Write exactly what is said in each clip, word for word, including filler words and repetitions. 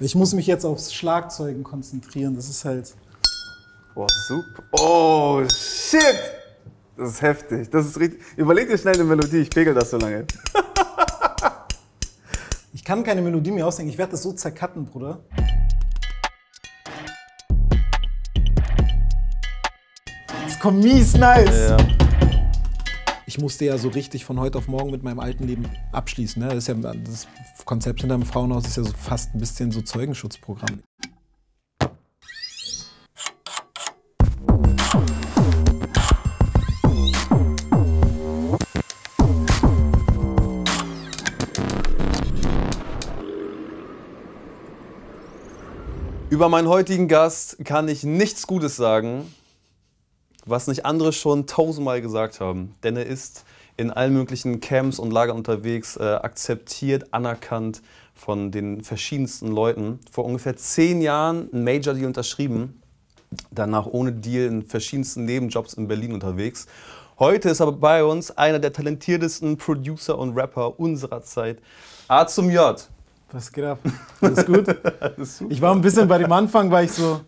Ich muss mich jetzt aufs Schlagzeugen konzentrieren, das ist halt... Oh, super. Oh, shit! Das ist heftig, das ist richtig... Überleg dir schnell eine Melodie, ich pegel das so lange. Ich kann keine Melodie mehr ausdenken, ich werde das so zercutten, Bruder. Das kommt mies nice! Ja. Ich musste ja so richtig von heute auf morgen mit meinem alten Leben abschließen. Ne? Das, ist ja, das Konzept hinterm Frauenhaus ist ja so fast ein bisschen so Zeugenschutzprogramm. Über meinen heutigen Gast kann ich nichts Gutes sagen, was nicht andere schon tausendmal gesagt haben. Denn er ist in allen möglichen Camps und Lagern unterwegs, äh, akzeptiert, anerkannt von den verschiedensten Leuten. Vor ungefähr zehn Jahren ein Major-Deal unterschrieben, danach ohne Deal in verschiedensten Nebenjobs in Berlin unterwegs. Heute ist aber bei uns einer der talentiertesten Producer und Rapper unserer Zeit, Ahzumjot. Was geht ab? Alles gut? Alles super. Ich war ein bisschen bei dem Anfang, war ich so...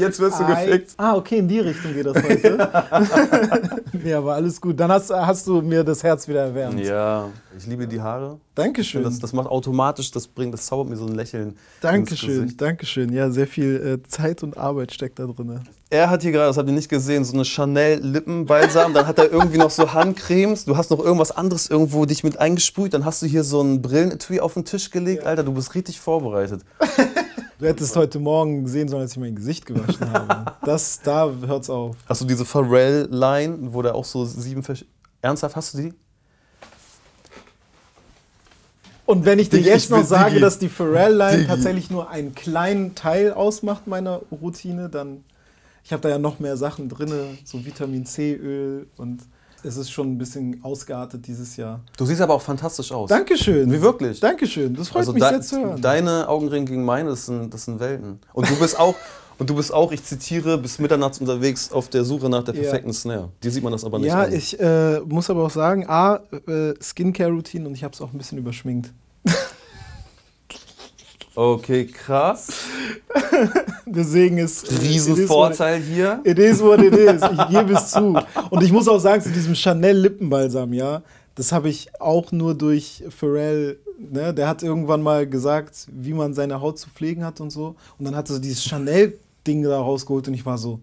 Jetzt wirst du gefickt. Ah, okay, in die Richtung geht das heute. Nee, aber alles gut. Dann hast, hast du mir das Herz wieder erwärmt. Ja, ich liebe die Haare. Dankeschön. Das, das macht automatisch, das bringt, das zaubert mir so ein Lächeln. Dankeschön, Dankeschön. Ja, sehr viel äh, Zeit und Arbeit steckt da drin. Er hat hier gerade, das habt ihr nicht gesehen, so eine Chanel-Lippenbalsam, dann hat er irgendwie noch so Handcremes, du hast noch irgendwas anderes irgendwo dich mit eingesprüht, dann hast du hier so ein Brillenetui auf den Tisch gelegt. Ja. Alter, du bist richtig vorbereitet. Du hättest heute Morgen sehen sollen, als ich mein Gesicht gewaschen habe. Das, da hört's auf. Hast du diese Pharrell-Line, wo da auch so sieben verschiedene... Ernsthaft, hast du die? Und wenn ich dir Digi, jetzt noch sage, Digi. dass die Pharrell-Line tatsächlich nur einen kleinen Teil ausmacht meiner Routine, dann... Ich habe da ja noch mehr Sachen drin, so Vitamin-C-Öl und es ist schon ein bisschen ausgeartet dieses Jahr. Du siehst aber auch fantastisch aus. Dankeschön. Wie wirklich. Dankeschön, das freut also mich sehr zu hören. Deine Augenringe gegen meine, das sind, das sind Welten. Und du bist auch, und du bist auch, ich zitiere, bis Mitternacht unterwegs auf der Suche nach der perfekten ja. Snare. Dir sieht man das aber nicht ja, an. Ja, ich äh, muss aber auch sagen, A, äh, Skincare-Routine und ich habe es auch ein bisschen überschminkt. Okay, krass. Deswegen ist... Riesenvorteil hier. It is what it is. Ich gebe es zu. Und ich muss auch sagen, zu diesem Chanel-Lippenbalsam, ja, das habe ich auch nur durch Pharrell, ne? Der hat irgendwann mal gesagt, wie man seine Haut zu pflegen hat und so. Und dann hat er so dieses Chanel-Ding da rausgeholt und ich war so,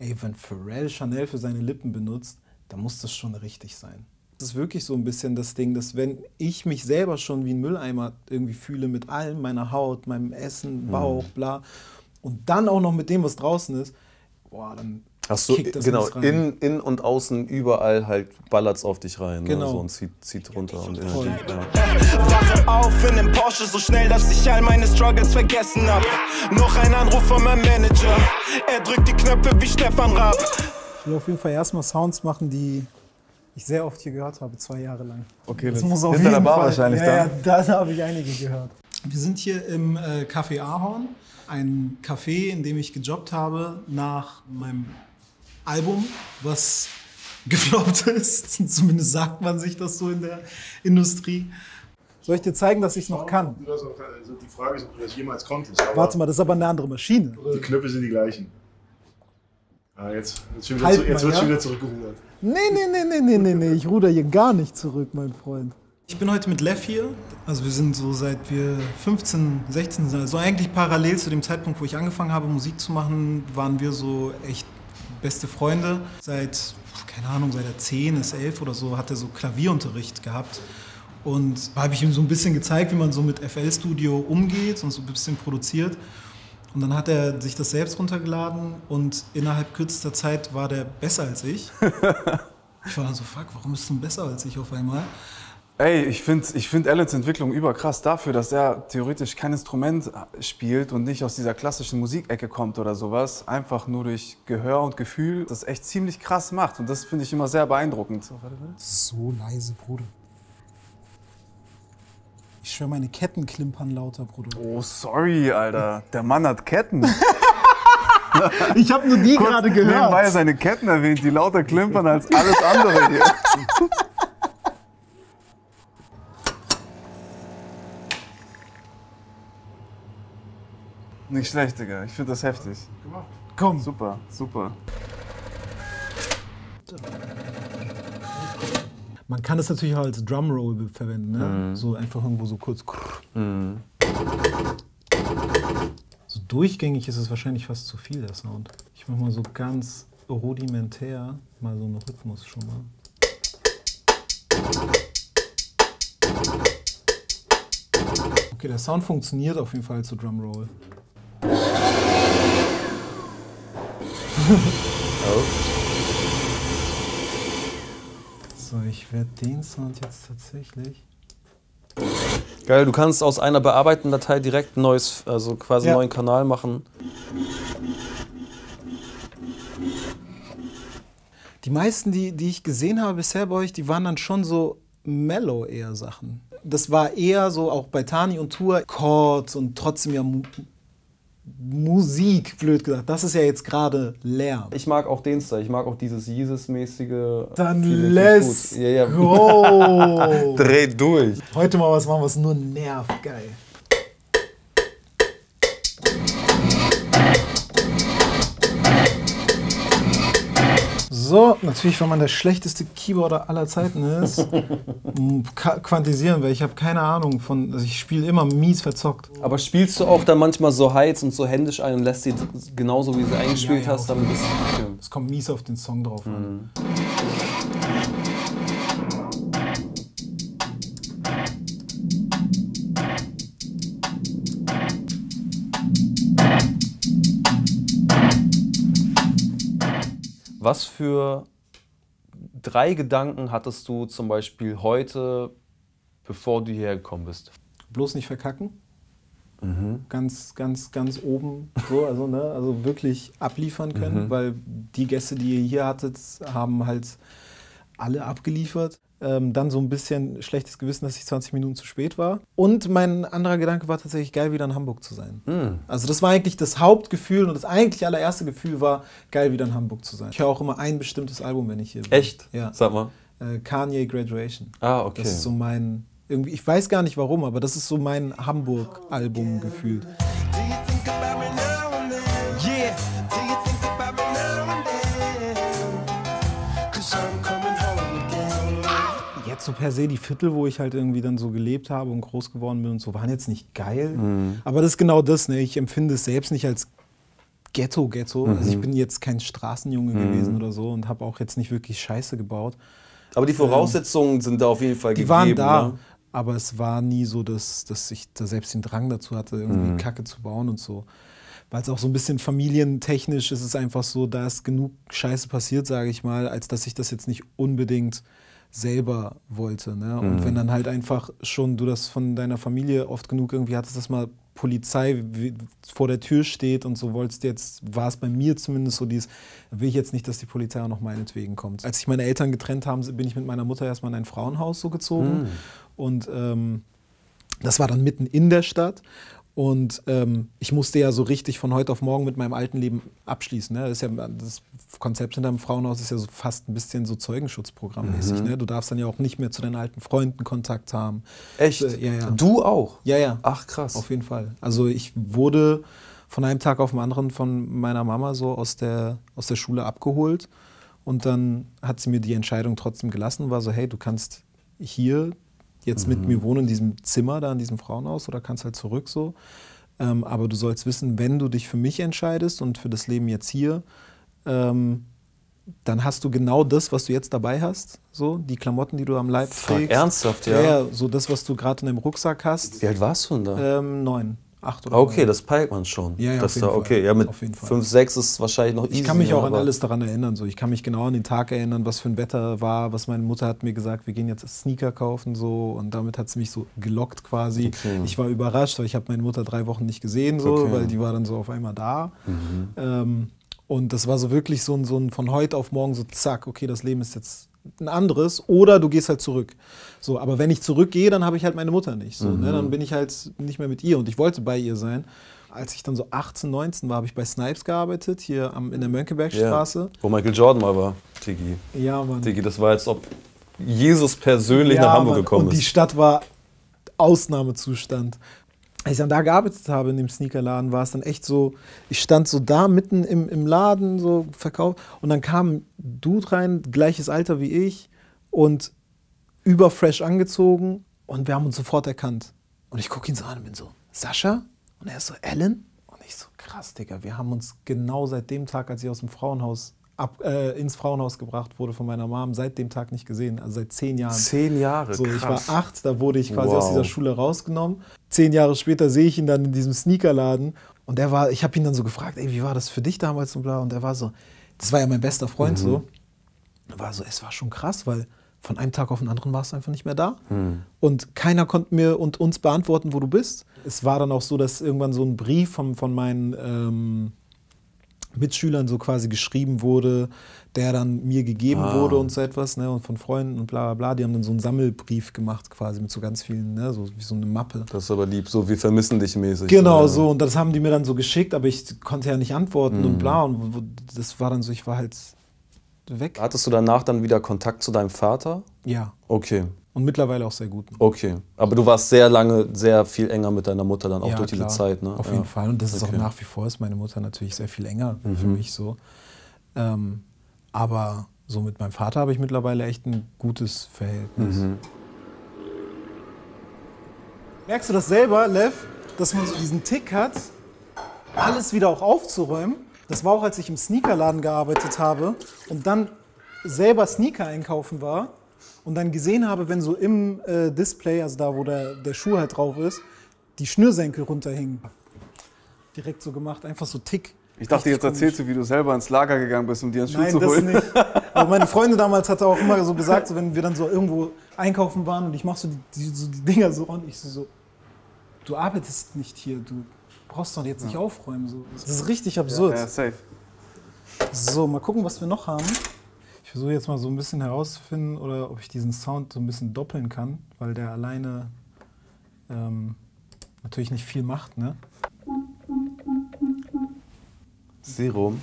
ey, wenn Pharrell Chanel für seine Lippen benutzt, dann muss das schon richtig sein. Das ist wirklich so ein bisschen das Ding, dass wenn ich mich selber schon wie ein Mülleimer irgendwie fühle mit allem, meiner Haut, meinem Essen, Bauch, bla, und dann auch noch mit dem, was draußen ist, boah, dann so, kickt das genau, rein. In, in und außen überall halt ballert's auf dich rein, genau. Ne, so, und zieht, zieht runter. Und voll. Wache auf in dem Porsche so schnell, dass ich all meine Struggles vergessen hab. Noch ein Anruf von meinem Manager, er drückt die Knöpfe wie Stefan Raab. Ich will auf jeden Fall erstmal Sounds machen, die ich sehr oft hier gehört habe, zwei Jahre lang. Okay, das, das muss auf jeden Fall. Wahrscheinlich ja, ja, da habe ich einige gehört. Wir sind hier im äh, Café Ahorn, ein Café, in dem ich gejobbt habe nach meinem Album, was gefloppt ist. Zumindest sagt man sich das so in der Industrie. Soll ich dir zeigen, dass ich es noch kann? Also die Frage ist, ob du das jemals konntest. Warte mal, das ist aber eine andere Maschine. Die Knöpfe sind die gleichen. Ah, jetzt jetzt, jetzt, halt jetzt wird schon wieder zurückgerudert. Nee, nee, nee, nee, nee, nee, nee, ich ruder hier gar nicht zurück, mein Freund. Ich bin heute mit Lev hier. Also wir sind so seit wir fünfzehn, sechzehn sind, also eigentlich parallel zu dem Zeitpunkt, wo ich angefangen habe, Musik zu machen, waren wir so echt beste Freunde. Seit, keine Ahnung, seit er zehn ist, elf oder so, hat er so Klavierunterricht gehabt. Und da habe ich ihm so ein bisschen gezeigt, wie man so mit F L Studio umgeht und so ein bisschen produziert. Und dann hat er sich das selbst runtergeladen und innerhalb kürzester Zeit war der besser als ich. Ich war dann so, fuck, warum bist du denn besser als ich auf einmal? Ey, ich finde ich find Alans Entwicklung überkrass dafür, dass er theoretisch kein Instrument spielt und nicht aus dieser klassischen Musikecke kommt oder sowas. Einfach nur durch Gehör und Gefühl, das echt ziemlich krass macht. Und das finde ich immer sehr beeindruckend. So leise, Bruder. Ich schwöre, meine Ketten klimpern lauter, Bruder. Oh, sorry, Alter. Der Mann hat Ketten. Ich habe nur die gerade gehört. Nebenbei seine Ketten erwähnt, die lauter klimpern als alles andere hier. Nicht schlecht, Digga. Ich finde das heftig. Gemacht. Komm. Super, super. Man kann es natürlich auch als Drumroll verwenden, ne? Mhm. So einfach irgendwo so kurz. Mhm. So durchgängig ist es wahrscheinlich fast zu viel, der Sound. Ich mach mal so ganz rudimentär mal so einen Rhythmus schon mal. Okay, der Sound funktioniert auf jeden Fall zu Drumroll. Oh. So, ich werde den Sound jetzt tatsächlich... Geil, du kannst aus einer bearbeiteten Datei direkt ein neues, also quasi einen ja. neuen Kanal machen. Die meisten, die, die ich gesehen habe bisher bei euch, die waren dann schon so mellow eher Sachen. Das war eher so, auch bei Tani und Tour, Chords und trotzdem ja Mu Musik, blöd gesagt. Das ist ja jetzt gerade Lärm. Ich mag auch den Style, ich mag auch dieses Jesus-mäßige... Dann let's ja, ja. go! Dreh durch! Heute mal was machen, was nur nervt, geil. So, natürlich, wenn man der schlechteste Keyboarder aller Zeiten ist, quantisieren wir. Ich habe keine Ahnung von, also ich spiele immer mies verzockt. Aber spielst du auch dann manchmal so heiz und so händisch ein und lässt sie genauso, wie sie eingespielt ja, ja, hast, dann ein bisschen... Es kommt mies auf den Song drauf an. Mhm. Was für drei Gedanken hattest du zum Beispiel heute, bevor du hierher gekommen bist? Bloß nicht verkacken. Mhm. Ganz, ganz, ganz oben. So, also, ne, also wirklich abliefern können, mhm. weil die Gäste, die ihr hier hattet, haben halt alle abgeliefert. Ähm, dann so ein bisschen schlechtes Gewissen, dass ich zwanzig Minuten zu spät war. Und mein anderer Gedanke war tatsächlich, geil wieder in Hamburg zu sein. Mm. Also das war eigentlich das Hauptgefühl und das eigentlich allererste Gefühl war, geil wieder in Hamburg zu sein. Ich höre auch immer ein bestimmtes Album, wenn ich hier bin. Echt? Ja. Sag mal. Äh, Kanye, Graduation. Ah, okay. Das ist so mein, irgendwie, ich weiß gar nicht warum, aber das ist so mein Hamburg-Album gefühlt. So per se die Viertel, wo ich halt irgendwie dann so gelebt habe und groß geworden bin und so, waren jetzt nicht geil. Mhm. Aber das ist genau das, ne? Ich empfinde es selbst nicht als Ghetto-Ghetto. Mhm. Also ich bin jetzt kein Straßenjunge mhm. gewesen oder so und habe auch jetzt nicht wirklich Scheiße gebaut. Aber die Voraussetzungen ähm, sind da auf jeden Fall die gegeben. Die waren da, ne? Aber es war nie so, dass, dass ich da selbst den Drang dazu hatte, irgendwie mhm. Kacke zu bauen und so. Weil es auch so ein bisschen familientechnisch ist, es einfach so, da ist genug Scheiße passiert, sage ich mal, als dass ich das jetzt nicht unbedingt selber wollte. Ne? Und mhm. wenn dann halt einfach schon du das von deiner Familie oft genug irgendwie hattest, dass mal Polizei vor der Tür steht und so wolltest jetzt, war es bei mir zumindest so dieses, will ich jetzt nicht, dass die Polizei auch noch meinetwegen kommt. Als sich meine Eltern getrennt haben, bin ich mit meiner Mutter erstmal in ein Frauenhaus so gezogen. Mhm. Und ähm, das war dann mitten in der Stadt. Und ähm, ich musste ja so richtig von heute auf morgen mit meinem alten Leben abschließen. Ne? Das, ist ja, das Konzept hinter dem Frauenhaus ist ja so fast ein bisschen so Zeugenschutzprogrammmäßig. Mhm. Ne? Du darfst dann ja auch nicht mehr zu deinen alten Freunden Kontakt haben. Echt? Äh, ja, ja. Du auch? Ja, ja. Ach krass. Auf jeden Fall. Also ich wurde von einem Tag auf den anderen von meiner Mama so aus der, aus der Schule abgeholt. Und dann hat sie mir die Entscheidung trotzdem gelassen. War so, hey, du kannst hier... jetzt mit mhm. mir wohnen in diesem Zimmer, da in diesem Frauenhaus, oder kannst halt zurück so. Ähm, aber du sollst wissen, wenn du dich für mich entscheidest und für das Leben jetzt hier, ähm, dann hast du genau das, was du jetzt dabei hast, so die Klamotten, die du am Leib trägst. Ernsthaft, ja. Ja, so das, was du gerade in deinem Rucksack hast. Wie alt warst du denn da? Ähm, neun. Oder okay, oder. Das peilt man schon. Ja, ja, das auf jeden da, Fall. Okay, ja, mit fünf, sechs ist wahrscheinlich noch easy. Ich kann mich auch an alles daran erinnern. So. Ich kann mich genau an den Tag erinnern, was für ein Wetter war, was meine Mutter hat mir gesagt, wir gehen jetzt Sneaker kaufen so und damit hat sie mich so gelockt quasi. Okay. Ich war überrascht, weil ich habe meine Mutter drei Wochen nicht gesehen, so, okay. weil die war dann so auf einmal da. Mhm. Ähm, und das war so wirklich so ein, so ein von heute auf morgen so zack, okay, das Leben ist jetzt ein anderes oder du gehst halt zurück. So, aber wenn ich zurückgehe, dann habe ich halt meine Mutter nicht. So, mhm. ne? Dann bin ich halt nicht mehr mit ihr und ich wollte bei ihr sein. Als ich dann so achtzehn, neunzehn war, habe ich bei Snipes gearbeitet, hier am, in der Mönckebergstraße. Yeah. Wo Michael Jordan mal war, Tigi. Ja, Mann. Tigi, das war jetzt, ob Jesus persönlich ja, nach Hamburg Mann. gekommen ist. Und die Stadt war Ausnahmezustand. als ich dann da gearbeitet habe in dem Sneakerladen, war es dann echt so, ich stand so da mitten im, im Laden, so verkauft, und dann kam ein Dude rein, gleiches Alter wie ich und überfresh angezogen, und wir haben uns sofort erkannt. Und ich gucke ihn so an und bin so, Sascha? Und er ist so, Alan? Und ich so, krass, Digga, wir haben uns genau seit dem Tag, als ich aus dem Frauenhaus Ab, äh, ins Frauenhaus gebracht wurde von meiner Mom, seit dem Tag nicht gesehen, also seit zehn Jahren. Zehn Jahre, so, krass. Ich war acht, da wurde ich quasi wow. aus dieser Schule rausgenommen. Zehn Jahre später sehe ich ihn dann in diesem Sneakerladen, und der war, ich habe ihn dann so gefragt, ey, wie war das für dich damals und bla, und er war so, das war ja mein bester Freund, mhm. so. Er war so, es war schon krass, weil von einem Tag auf den anderen warst du einfach nicht mehr da, mhm. und keiner konnte mir und uns beantworten, wo du bist. Es war dann auch so, dass irgendwann so ein Brief von, von meinen ähm, Mitschülern so quasi geschrieben wurde, der dann mir gegeben ah. wurde und so etwas, ne, und von Freunden und bla bla bla, die haben dann so einen Sammelbrief gemacht quasi mit so ganz vielen, ne, so wie so eine Mappe. Das ist aber lieb, so wir vermissen dich mäßig. Genau, oder? So, und das haben die mir dann so geschickt, aber ich konnte ja nicht antworten mhm. und bla, und das war dann so, ich war halt weg. Hattest du danach dann wieder Kontakt zu deinem Vater? Ja. Okay. Und mittlerweile auch sehr gut. Okay, aber du warst sehr lange, sehr viel enger mit deiner Mutter dann, auch ja, durch klar. diese Zeit, ne? Auf ja. jeden Fall, und das ist okay. auch nach wie vor, ist meine Mutter natürlich sehr viel enger mhm. für mich so. Ähm, aber so mit meinem Vater habe ich mittlerweile echt ein gutes Verhältnis. Mhm. Merkst du das selber, Lev, dass man so diesen Tick hat, alles wieder auch aufzuräumen? Das war auch, als ich im Sneakerladen gearbeitet habe und dann selber Sneaker einkaufen war. Und dann gesehen habe, wenn so im äh, Display, also da, wo der, der Schuh halt drauf ist, die Schnürsenkel runterhingen. Direkt so gemacht, einfach so tick. Ich dachte, jetzt erzählst du, wie du selber ins Lager gegangen bist, um dir einen Schuh zu holen. Nein, das nicht. Aber meine Freunde damals hatten auch immer so gesagt, so, wenn wir dann so irgendwo einkaufen waren und ich mach so die, die, so die Dinger so und ich so, so, du arbeitest nicht hier, du brauchst doch jetzt ja. nicht aufräumen. So. Das ist richtig absurd. Ja, ja, safe. So, mal gucken, was wir noch haben. Ich versuche jetzt mal so ein bisschen herauszufinden, oder ob ich diesen Sound so ein bisschen doppeln kann, weil der alleine ähm, natürlich nicht viel macht, ne? Serum.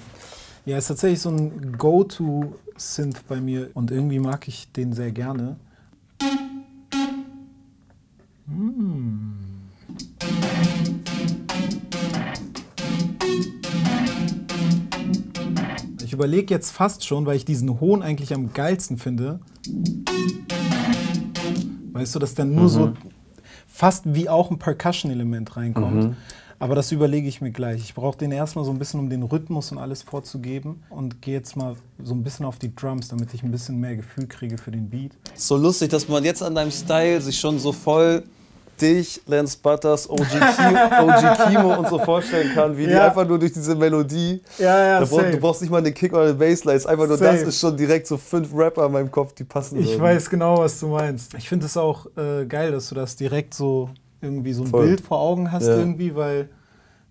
Ja, ist tatsächlich so ein Go-To-Synth bei mir, und irgendwie mag ich den sehr gerne. Mmh. Ich überlege jetzt fast schon, weil ich diesen Hohn eigentlich am geilsten finde. Weißt du, dass dann nur mhm. so fast wie auch ein Percussion-Element reinkommt. Mhm. Aber das überlege ich mir gleich. Ich brauche den erstmal so ein bisschen, um den Rhythmus und alles vorzugeben, und gehe jetzt mal so ein bisschen auf die Drums, damit ich ein bisschen mehr Gefühl kriege für den Beat. So lustig, dass man jetzt an deinem Style sich schon so voll dich, Lance Butters, O G Kimo, O G Kimo und so vorstellen kann, wie ja. die einfach nur durch diese Melodie. Ja, ja, da brauch, du brauchst nicht mal einen Kick oder eine Bassline, ist einfach nur safe. Das ist schon direkt so fünf Rapper in meinem Kopf, die passen. Ich würden. weiß genau, was du meinst. Ich finde es auch äh, geil, dass du das direkt so irgendwie so ein Voll. Bild vor Augen hast, ja. irgendwie, weil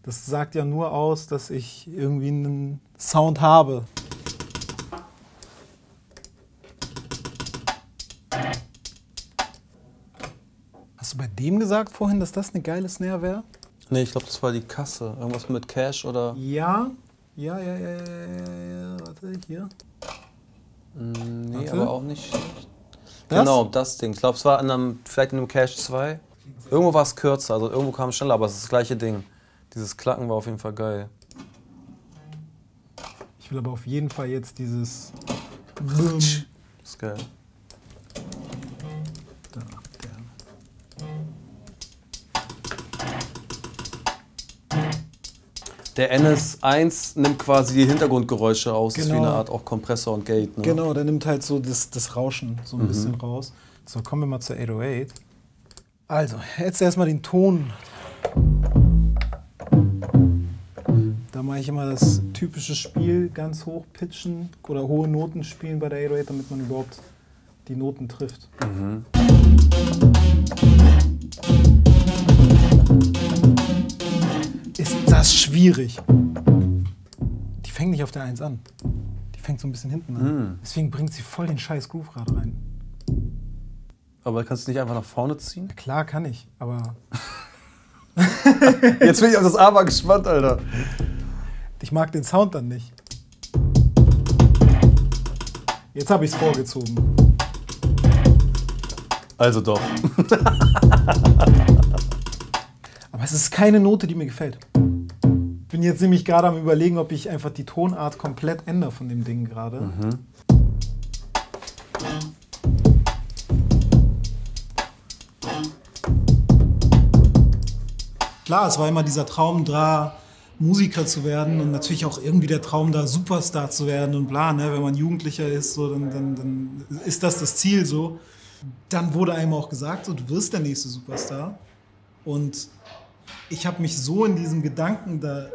das sagt ja nur aus, dass ich irgendwie einen Sound habe. Hast du bei dem gesagt vorhin, dass das eine geile Snare wäre? Nee, ich glaube, das war die Kasse. Irgendwas mit Cash oder... Ja, ja, ja, ja, ja, ja, warte, hier. Nee, warte. Aber auch nicht... Das? Genau, das Ding. Ich glaube, es war in einem, vielleicht in einem Cash zwei. Irgendwo war es kürzer, also irgendwo kam es schneller, aber es ist das gleiche Ding. Dieses Klacken war auf jeden Fall geil. Ich will aber auf jeden Fall jetzt dieses... Das ist geil. Da. Der N S eins nimmt quasi die Hintergrundgeräusche raus, genau. Ist wie eine Art auch Kompressor und Gate. Ne? Genau, der nimmt halt so das, das Rauschen so ein mhm. bisschen raus. So, kommen wir mal zur acht null acht. Also, jetzt erstmal den Ton. Da mache ich immer das typische Spiel, ganz hoch pitchen oder hohe Noten spielen bei der acht null acht, damit man überhaupt die Noten trifft. Mhm. Ist das schwierig. Die fängt nicht auf der eins an. Die fängt so ein bisschen hinten an. Mm. Deswegen bringt sie voll den scheiß Groove gerade rein. Aber kannst du nicht einfach nach vorne ziehen? Na klar, kann ich, aber... Jetzt bin ich auf das Aber gespannt, Alter. Ich mag den Sound dann nicht. Jetzt habe ich es vorgezogen. Also doch. Aber es ist keine Note, die mir gefällt. Ich bin jetzt nämlich gerade am Überlegen, ob ich einfach die Tonart komplett ändere von dem Ding gerade. Mhm. Klar, es war immer dieser Traum da, Musiker zu werden und natürlich auch irgendwie der Traum da, Superstar zu werden und bla, ne? Wenn man Jugendlicher ist, so, dann, dann, dann ist das das Ziel so. Dann wurde einem auch gesagt, so, du wirst der nächste Superstar. Und ich habe mich so in diesem Gedanken da äh,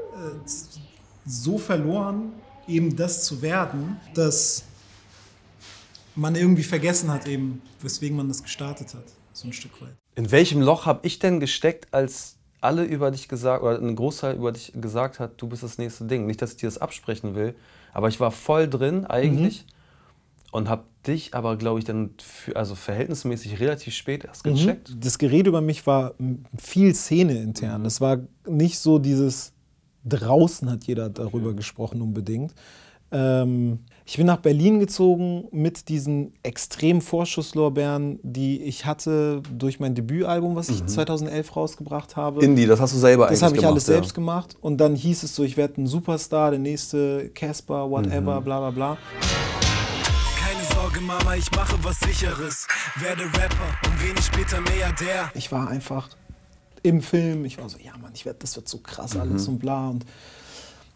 so verloren, eben das zu werden, dass man irgendwie vergessen hat, eben, weswegen man das gestartet hat, so ein Stück weit. In welchem Loch habe ich denn gesteckt, als alle über dich gesagt, oder ein Großteil über dich gesagt hat, du bist das nächste Ding? Nicht, dass ich dir das absprechen will, aber ich war voll drin eigentlich. Mhm. Und habe dich aber, glaube ich, dann für, also verhältnismäßig relativ spät erst gecheckt. Mhm. Das Gerede über mich war viel Szene intern. Mhm. Es war nicht so dieses, draußen hat jeder darüber okay. gesprochen unbedingt. Ähm, ich bin nach Berlin gezogen mit diesen extremen Vorschusslorbeeren, die ich hatte durch mein Debütalbum, was ich mhm. zweitausendelf rausgebracht habe. Indie, das hast du selber das eigentlich gemacht. Das habe ich alles ja. selbst gemacht. Und dann hieß es so, ich werde ein Superstar, der nächste Casper, whatever, mhm. bla bla bla. Mama, ich mache was Sicheres, werde Rapper und wenig später Milliardär. Ich war einfach im Film, ich war so, ja Mann, ich werd, das wird so krass alles mhm. und bla. Und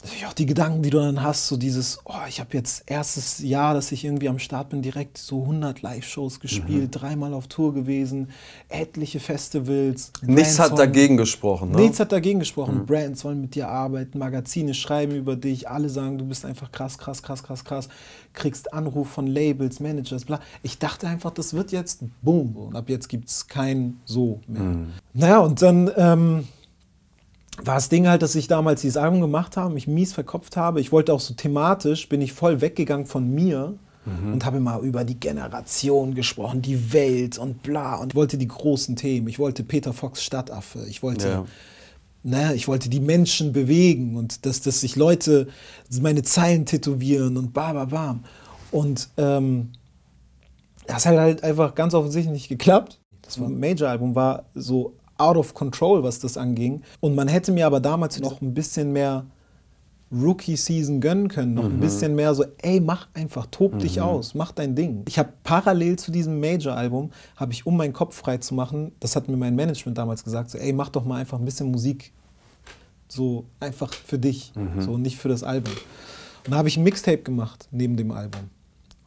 natürlich auch die Gedanken, die du dann hast, so dieses, oh, ich habe jetzt erstes Jahr, dass ich irgendwie am Start bin, direkt so hundert Live-Shows gespielt, mhm. dreimal auf Tour gewesen, etliche Festivals. Nichts Brands hat dagegen gesprochen, ne? Nichts hat dagegen gesprochen. Mhm. Brands wollen mit dir arbeiten, Magazine schreiben über dich, alle sagen, du bist einfach krass, krass, krass, krass, krass. Kriegst Anruf von Labels, Managers, bla. Ich dachte einfach, das wird jetzt boom. Und ab jetzt gibt es kein So mehr. Mhm. Naja, und dann... Ähm, war das Ding halt, dass ich damals dieses Album gemacht habe, mich mies verkopft habe. Ich wollte auch so thematisch, bin ich voll weggegangen von mir mhm. und habe mal über die Generation gesprochen, die Welt und bla. Und ich wollte die großen Themen. Ich wollte Peter Fox Stadtaffe. Ich wollte, ja. ne, ich wollte die Menschen bewegen und dass, dass sich Leute meine Zeilen tätowieren und bam, bam, bam. Und ähm, das hat halt einfach ganz offensichtlich nicht geklappt. Das Major-Album war so out of control, was das anging. Und man hätte mir aber damals noch ein bisschen mehr Rookie-Season gönnen können, noch mhm. ein bisschen mehr so, ey, mach einfach, tob mhm. dich aus, mach dein Ding. Ich habe parallel zu diesem Major-Album, habe ich, um meinen Kopf frei zu machen, das hat mir mein Management damals gesagt, so, ey, mach doch mal einfach ein bisschen Musik, so einfach für dich, mhm. so nicht für das Album. Und da habe ich ein Mixtape gemacht, neben dem Album.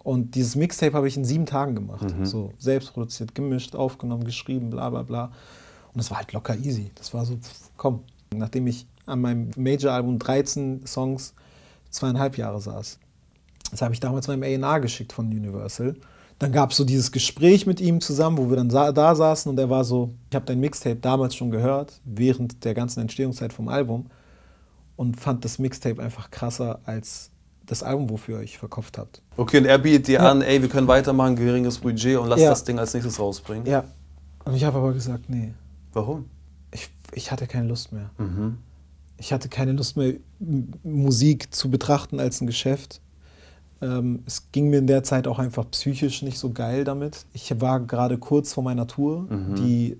Und dieses Mixtape habe ich in sieben Tagen gemacht, mhm. so selbst produziert, gemischt, aufgenommen, geschrieben, bla bla bla. Und das war halt locker easy. Das war so, pff, komm. Nachdem ich an meinem Major-Album dreizehn Songs zweieinhalb Jahre saß, das habe ich damals meinem A und R geschickt von Universal. Dann gab es so dieses Gespräch mit ihm zusammen, wo wir dann sa da saßen und er war so, ich habe dein Mixtape damals schon gehört, während der ganzen Entstehungszeit vom Album und fand das Mixtape einfach krasser als das Album, wofür ihr euch verkauft habt. Okay, und er bietet dir ja. an, ey, wir können weitermachen, geringes Budget und lass ja. das Ding als nächstes rausbringen. Ja, und ich habe aber gesagt, nee. Warum? Ich, ich hatte keine Lust mehr. Mhm. Ich hatte keine Lust mehr, Musik zu betrachten als ein Geschäft. Ähm, es ging mir in der Zeit auch einfach psychisch nicht so geil damit. Ich war gerade kurz vor meiner Tour, mhm. die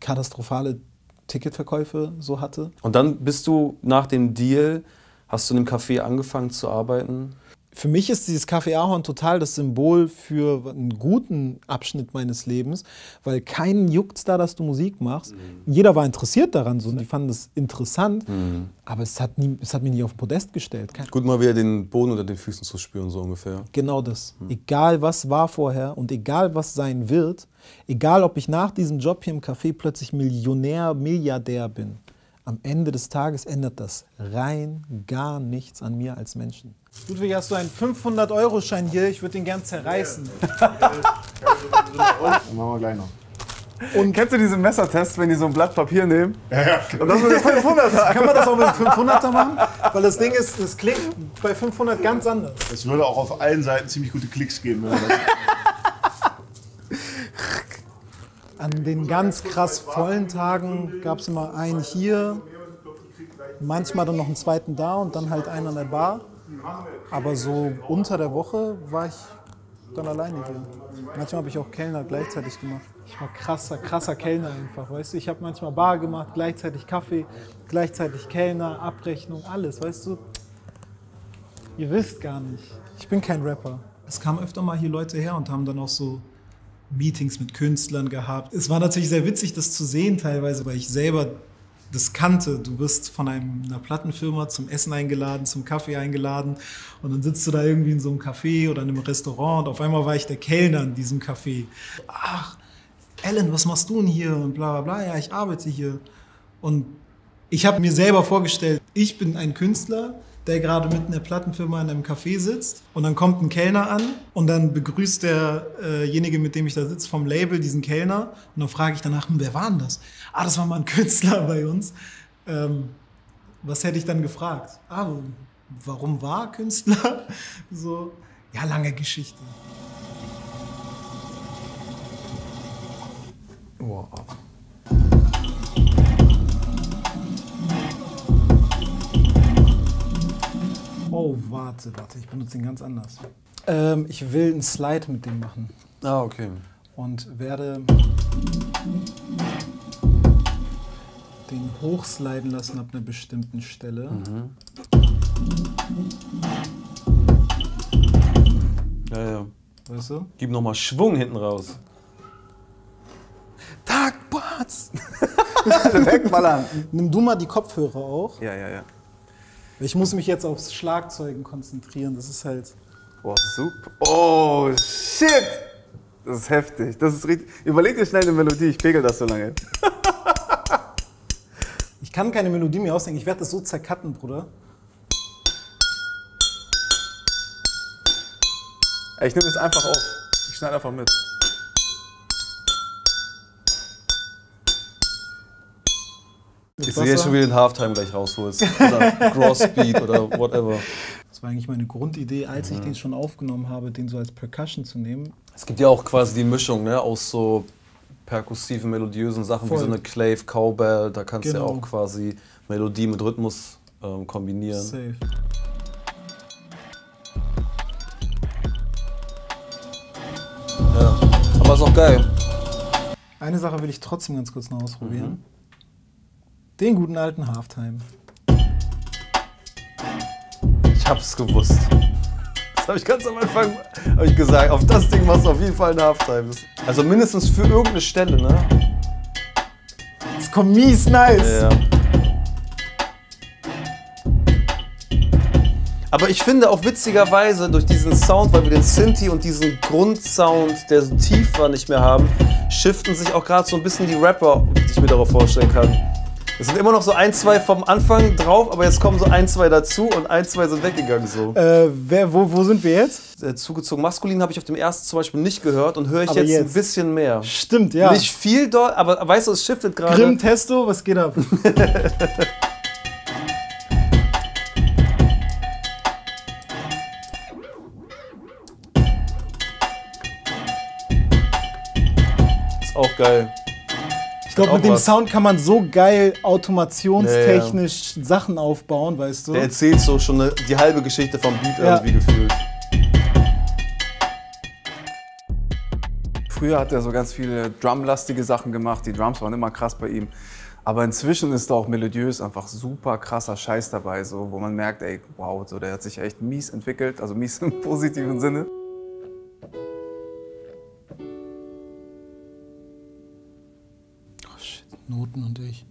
katastrophale Ticketverkäufe so hatte. Und dann bist du nach dem Deal, hast du in einem Café angefangen zu arbeiten? Für mich ist dieses Café Ahorn total das Symbol für einen guten Abschnitt meines Lebens, weil keinen juckt's da, dass du Musik machst. Mhm. Jeder war interessiert daran, so, und die fanden das interessant, mhm. aber es hat, nie, es hat mich nie auf den Podest gestellt. Kein Gut, mal wieder den Boden unter den Füßen zu spüren, so ungefähr. Genau das. Mhm. Egal, was war vorher und egal, was sein wird, egal, ob ich nach diesem Job hier im Café plötzlich Millionär, Milliardär bin, am Ende des Tages ändert das rein gar nichts an mir als Menschen. Ludwig, hast du einen fünfhundert-Euro-Schein hier? Ich würde den gern zerreißen. Yeah. Machen wir gleich noch. Und kennst du diesen Messertest, wenn die so ein Blatt Papier nehmen? Ja, ja. Und das mit dem fünfhunderter. Kann man das auch mit dem fünfhunderter machen? Weil das Ding ist, das klingt bei fünfhundert ganz anders. Es würde auch auf allen Seiten ziemlich gute Klicks geben. Wenn man das An den ganz krass vollen Tagen gab es immer einen hier, manchmal dann noch einen zweiten da und dann halt einen an der Bar. Aber so unter der Woche war ich dann alleine hier. Manchmal habe ich auch Kellner gleichzeitig gemacht. Ich war krasser, krasser Kellner einfach, weißt du. Ich habe manchmal Bar gemacht, gleichzeitig Kaffee, gleichzeitig Kellner, Abrechnung, alles, weißt du. Ihr wisst gar nicht. Ich bin kein Rapper. Es kamen öfter mal hier Leute her und haben dann auch so Meetings mit Künstlern gehabt. Es war natürlich sehr witzig, das zu sehen teilweise, weil ich selber das kannte. Du wirst von einem, einer Plattenfirma zum Essen eingeladen, zum Kaffee eingeladen und dann sitzt du da irgendwie in so einem Café oder in einem Restaurant und auf einmal war ich der Kellner in diesem Café. Ach, Alan, was machst du denn hier? Und bla bla bla, ja, ich arbeite hier. Und ich habe mir selber vorgestellt, ich bin ein Künstler, der gerade mitten in der Plattenfirma in einem Café sitzt und dann kommt ein Kellner an und dann begrüßt derjenige, äh, mit dem ich da sitze, vom Label diesen Kellner und dann frage ich danach, wer war denn das? Ah, das war mal ein Künstler bei uns. Ähm, was hätte ich dann gefragt? Ah, warum war Künstler? So, ja, lange Geschichte. Wow. Oh, warte, warte, ich benutze ihn ganz anders. Ähm, ich will einen Slide mit dem machen. Ah, okay. Und werde den hochsliden lassen ab einer bestimmten Stelle. Mhm. Ja, ja. Weißt du? Gib nochmal Schwung hinten raus. Tag, Bartz! Wegballern! Nimm du mal die Kopfhörer auch. Ja, ja, ja. Ich muss mich jetzt aufs Schlagzeugen konzentrieren, das ist halt... Oh, super. Oh, shit! Das ist heftig, das ist richtig... Überleg dir schnell eine Melodie, ich pegel das so lange. Ich kann keine Melodie mehr ausdenken, ich werde das so zercutten, Bruder. Ich nehme es einfach auf, ich schneide einfach mit. Ich sehe jetzt schon wieder den Halftime gleich rausholst oder Crossbeat oder whatever. Das war eigentlich meine Grundidee, als mhm. ich den schon aufgenommen habe, den so als Percussion zu nehmen. Es gibt ja auch quasi die Mischung, ne, aus so perkussiven, melodiösen Sachen. Voll. Wie so eine Clave, Cowbell, da kannst du genau. ja auch quasi Melodie mit Rhythmus ähm, kombinieren. Safe. Ja, aber ist auch geil. Eine Sache will ich trotzdem ganz kurz noch ausprobieren. Mhm. Den guten alten Halftime. Ich hab's gewusst. Das habe ich ganz am Anfang hab ich gesagt. Auf das Ding machst du auf jeden Fall einen Halftime. Also mindestens für irgendeine Stelle, ne? Das kommt mies nice. Ja. Aber ich finde auch witzigerweise durch diesen Sound, weil wir den Synthi und diesen Grundsound, der so tief war, nicht mehr haben, shiften sich auch gerade so ein bisschen die Rapper, die ich mir darauf vorstellen kann. Es sind immer noch so ein, zwei vom Anfang drauf, aber jetzt kommen so ein, zwei dazu und ein, zwei sind weggegangen so. Äh, wer, wo, wo sind wir jetzt? Äh, zugezogen maskulin habe ich auf dem ersten zum Beispiel nicht gehört und höre ich jetzt, jetzt ein bisschen mehr. Stimmt, ja. Nicht viel dort, aber weißt du, es shiftet gerade. Grimm Testo, was geht ab? Ist auch geil. Ich glaube, mit dem was. Sound kann man so geil automationstechnisch ja, ja. Sachen aufbauen, weißt du? Der erzählt so schon eine, die halbe Geschichte vom Beat ja. irgendwie gefühlt. Früher hat er so ganz viele drumlastige Sachen gemacht, die Drums waren immer krass bei ihm. Aber inzwischen ist da auch melodiös einfach super krasser Scheiß dabei, so, wo man merkt, ey, wow, so, der hat sich echt mies entwickelt, also mies im positiven Sinne. Noten und ich.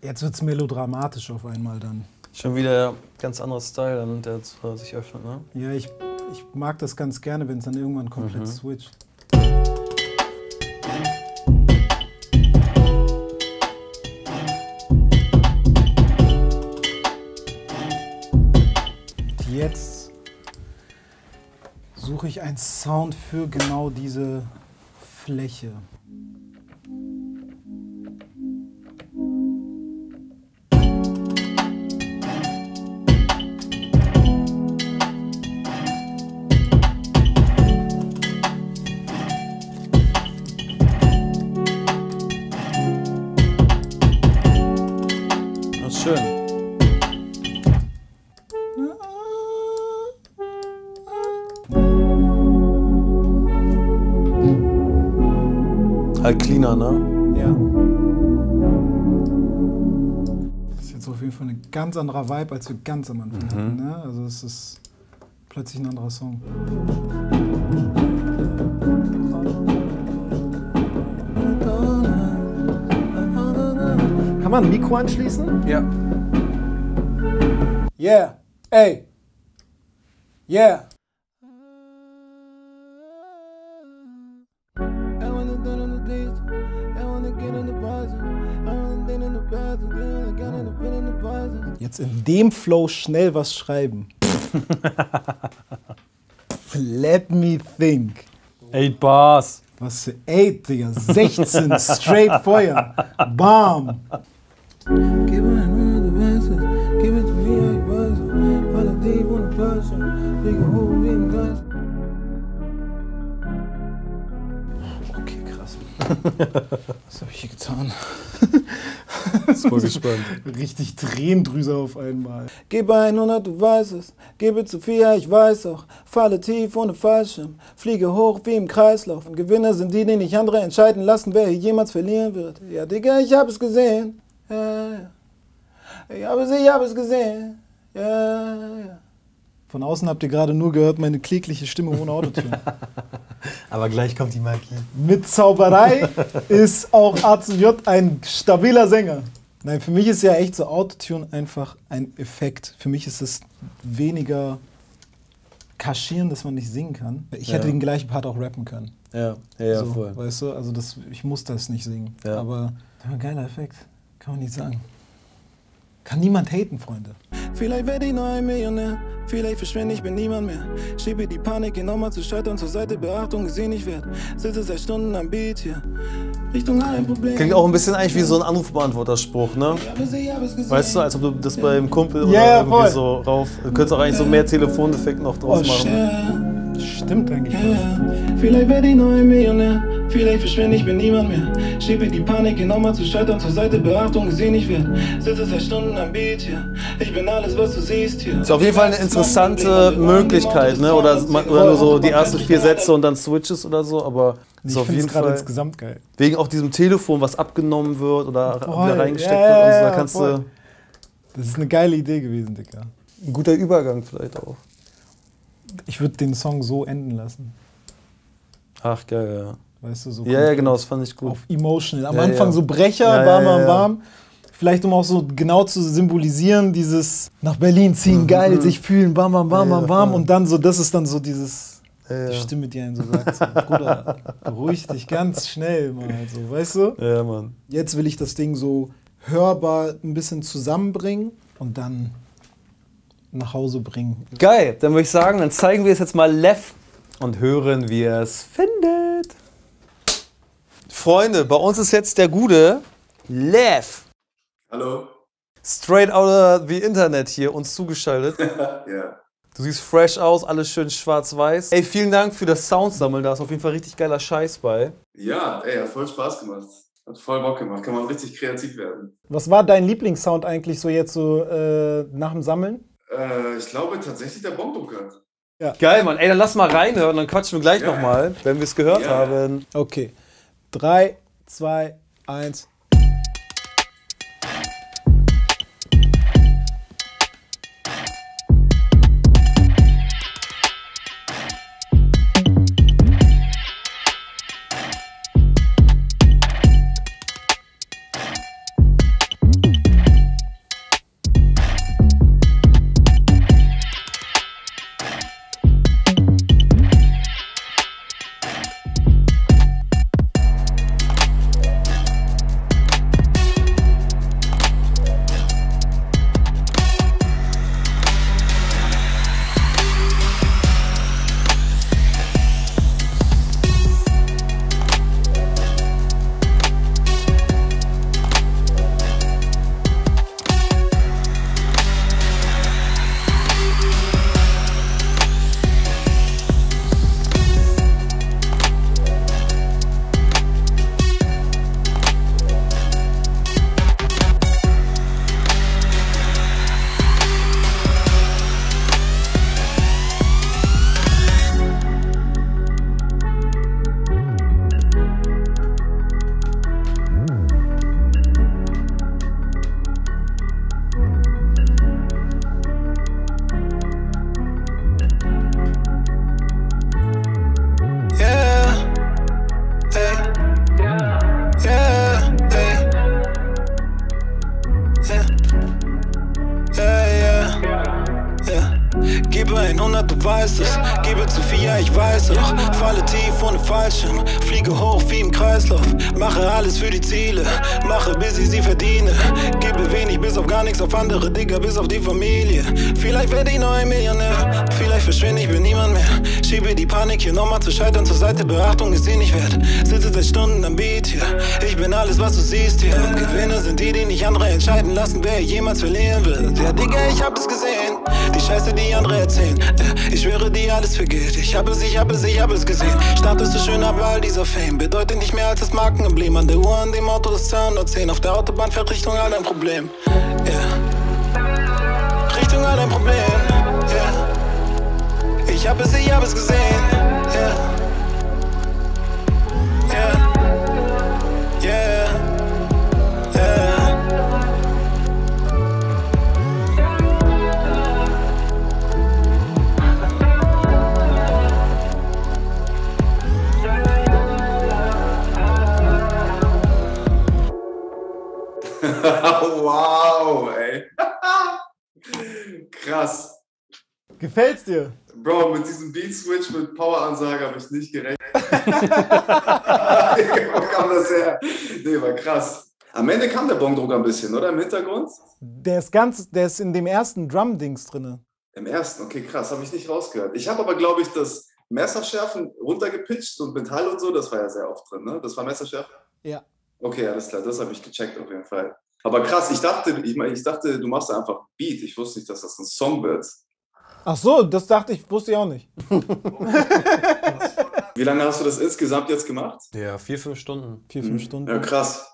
Jetzt wird's melodramatisch auf einmal dann. Schon wieder ganz anderer Style, dann, der sich öffnet, ne? Ja, ich, ich mag das ganz gerne, wenn es dann irgendwann komplett mhm. switcht. Jetzt suche ich einen Sound für genau diese Fläche. Halt cleaner, ne? Ja. Das ist jetzt auf jeden Fall ein ganz anderer Vibe, als wir ganz am Anfang mhm. hatten, ne? Also es ist plötzlich ein anderer Song. Kann man ein Mikro anschließen? Ja. Yeah, ey. Yeah. Jetzt in dem Flow schnell was schreiben. Let me think. Eight Bars. Was für eight, Digga. sechzehn, straight Feuer. Bam. Okay, krass. Was habe ich hier getan? Das war gespannt. Richtig Tränendrüse auf einmal. Gib hundert, du weißt es. Gebe zu viel, ich weiß auch. Falle tief ohne Fallschirm. Fliege hoch wie im Kreislauf. Und Gewinner sind die, die nicht andere entscheiden lassen, wer hier jemals verlieren wird. Ja, Digga, ich hab es gesehen. Ja, ja. Ich habe es, ich habe es gesehen. Ja, ja. Von außen habt ihr gerade nur gehört, meine klägliche Stimme ohne Autotune. Aber gleich kommt die Magie. Mit Zauberei ist auch Ahzumjot ein stabiler Sänger. Nein, für mich ist ja echt so Autotune einfach ein Effekt. Für mich ist es weniger kaschieren, dass man nicht singen kann. Ich ja. hätte den gleichen Part auch rappen können. Ja, ja, ja so, voll. Weißt du, also das, ich muss das nicht singen. Ja. Aber geiler Effekt, kann man nicht sagen. Kann niemand haten, Freunde. Vielleicht werde ich noch ein Millionär, vielleicht verschwinde ich bin niemand mehr. Schiebe die Panik, geh nochmal zu Scheitern zur Seite, Beachtung, gesehen ich wert. Sitze seit Stunden am Beat hier, Richtung ein Problem. Klingt auch ein bisschen eigentlich wie so ein Anrufbeantworterspruch, ne? Weißt du, als ob du das beim Kumpel oder yeah, irgendwie voll. so rauf... Du könntest auch eigentlich so mehr Telefondefekt noch draus oh, machen. Shit. Stimmt eigentlich. Ja, ja. Vielleicht werde ich noch ein Millionär. Vielleicht verschwinde ich bin niemand mehr. Schiebe die Panik, geh nochmal zu Scheitern zur Seite, Beachtung, gesehen ich wert. Sitze seit Stunden am Beat hier. Ich bin alles, was du siehst hier. Ist auf jeden Fall eine interessante Möglichkeit, ne? Oder, man, oder nur so die ersten vier Sätze und dann Switches oder so, aber ist ich auf jeden Fall insgesamt geil. Wegen auch diesem Telefon, was abgenommen wird oder voll, wieder reingesteckt yeah, wird und so, da kannst voll. du. Das ist eine geile Idee gewesen, Digga. Ein guter Übergang vielleicht auch. Ich würde den Song so enden lassen. Ach, geil, ja. Weißt du, so ja, ja, genau, das fand ich gut. Auf emotional. Am ja, Anfang ja. so Brecher, ja, bam, bam, bam. Vielleicht, um auch so genau zu symbolisieren, dieses nach Berlin ziehen, mhm. geil, sich fühlen, bam, bam, bam, bam, ja, bam. Ja. Und dann so, das ist dann so dieses, ja, ja. die Stimme, die einen so sagt, so, Bruder, beruhig dich ganz schnell, Mann, so, weißt du? Ja, Mann. Jetzt will ich das Ding so hörbar ein bisschen zusammenbringen und dann nach Hause bringen. Geil, dann würde ich sagen, dann zeigen wir es jetzt mal Lev und hören, wie er es findet. Freunde, bei uns ist jetzt der Gute, Lev. Hallo. Straight out of the Internet hier, uns zugeschaltet. Ja. Du siehst fresh aus, alles schön schwarz-weiß. Ey, vielen Dank für das Soundsammeln, da ist auf jeden Fall richtig geiler Scheiß bei. Ja, ey, hat voll Spaß gemacht. Hat voll Bock gemacht, kann man richtig kreativ werden. Was war dein Lieblingssound eigentlich so jetzt so äh, nach dem Sammeln? Äh, ich glaube tatsächlich der Bombdrucker. Ja. Geil, Mann. Ey, dann lass mal reinhören, dann quatschen wir gleich ja. nochmal, wenn wir es gehört ja. haben. Okay. drei, zwei, eins. neunzehnhundert, du weißt es. Gebe zu viel, ja, ich weiß auch. Falle tief ohne Fallschirm, fliege hoch wie im Kreislauf. Mache alles für die Ziele, mache bis ich sie verdiene. Gebe wenig bis auf gar nichts, auf andere, Digga, bis auf die Familie. Vielleicht werde ich noch ein Millionär, vielleicht verschwinde ich, bin niemand mehr. Schiebe die Panik hier nochmal zu scheitern zur Seite, Beachtung ist sie nicht wert. Sitze seit Stunden am Beat hier, ich bin alles, was du siehst hier. Und Gewinner sind die, die nicht andere entscheiden lassen, wer jemals verlieren wird. Ja, Digga, ich hab es gesehen, die Scheiße, die andere erzählen. Ich schwöre, dir alles vergeht. Ich hab es, ich hab es, ich hab es gesehen. Status ist schön, aber all dieser Fame bedeutet nicht mehr als das Markenemblem. An der Uhr, an dem Auto ist zweihundertzehn. Auf der Autobahn fährt Richtung all dein Problem. Yeah. Richtung all dein Problem. Yeah. Ich hab es, ich hab es gesehen. Yeah. Wow, ey. Krass. Gefällt's dir? Bro, mit diesem Beat-Switch mit Power-Ansage habe ich nicht gerechnet. Wo kam das her? Nee, war krass. Am Ende kam der Bongdruck ein bisschen, oder? Im Hintergrund? Der ist, ganz, der ist in dem ersten Drum-Dings drin. Im ersten? Okay, krass. Habe ich nicht rausgehört. Ich habe aber, glaube ich, das Messerschärfen runtergepitcht und mit Hall und so, das war ja sehr oft drin, ne? Das war Messerschärfen? Ja. Okay, alles klar. Das habe ich gecheckt auf jeden Fall. Aber krass, ich dachte, ich, mein, ich dachte, du machst einfach Beat. Ich wusste nicht, dass das ein Song wird. Ach so, das dachte ich, wusste ich auch nicht. Wie lange hast du das insgesamt jetzt gemacht? Ja, vier, fünf Stunden. Vier, fünf mhm. Stunden. Ja, krass.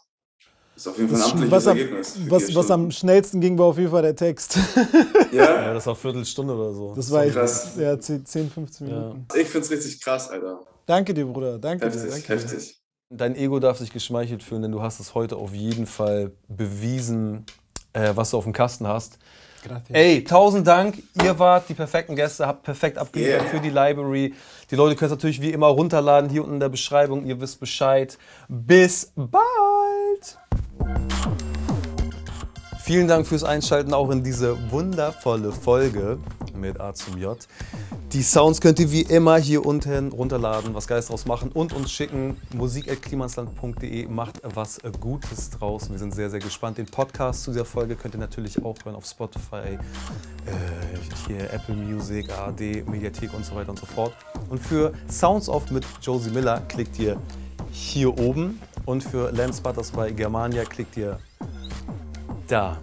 Ist auf jeden Fall ein amtliches Ergebnis. Was, was am schnellsten ging, war auf jeden Fall der Text. Ja, ja, das war eine Viertelstunde oder so. Das, das war krass. Ja, zehn, fünfzehn Minuten. Ja. Ich find's richtig krass, Alter. Danke dir, Bruder. Danke heftig, dir. Danke heftig. Dir. Dein Ego darf sich geschmeichelt fühlen, denn du hast es heute auf jeden Fall bewiesen, äh, was du auf dem Kasten hast. Gracias. Ey, tausend Dank, ihr wart die perfekten Gäste, habt perfekt abgeliefert yeah. für die Library. Die Leute können es natürlich wie immer runterladen, hier unten in der Beschreibung, ihr wisst Bescheid. Bis bald! Vielen Dank fürs Einschalten auch in diese wundervolle Folge mit Ahzumjot. Die Sounds könnt ihr wie immer hier unten runterladen, was Geiles draus machen und uns schicken. musik at klimasland punkt de, macht was Gutes draus. Wir sind sehr, sehr gespannt. Den Podcast zu dieser Folge könnt ihr natürlich auch hören auf Spotify, äh, hier Apple Music, A R D, Mediathek und so weiter und so fort. Und für Sounds Off mit Josie Miller klickt ihr hier oben und für Lance Butters bei Germania klickt ihr da.